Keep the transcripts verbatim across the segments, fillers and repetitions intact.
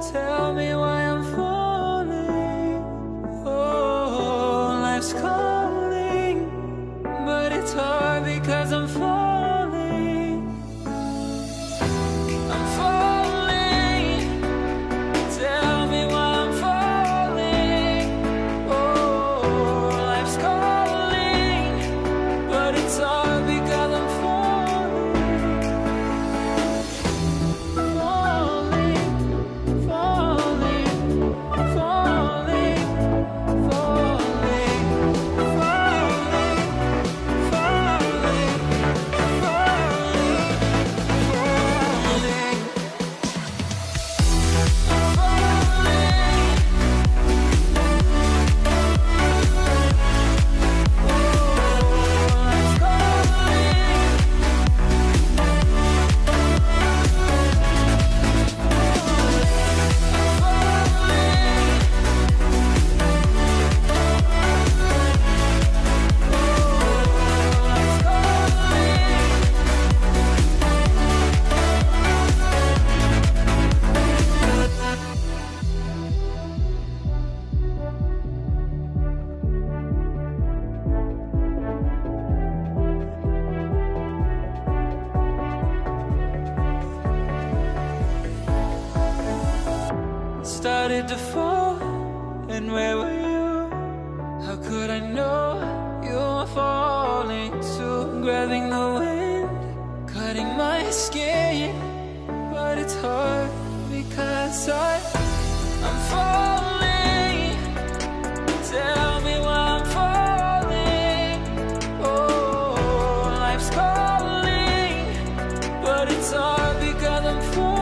tell me why I'm falling. Oh, life's calling, but it's hard because I'm falling. I'm falling. Tell me why I'm falling. Oh, life's calling, but it's hard because I'm falling. Started to fall, and where were you? How could I know you were falling too? Grabbing the wind, cutting my skin, but it's hard because I, I'm falling. Tell me why I'm falling. Oh, life's calling, but it's hard because I'm falling.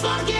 forget.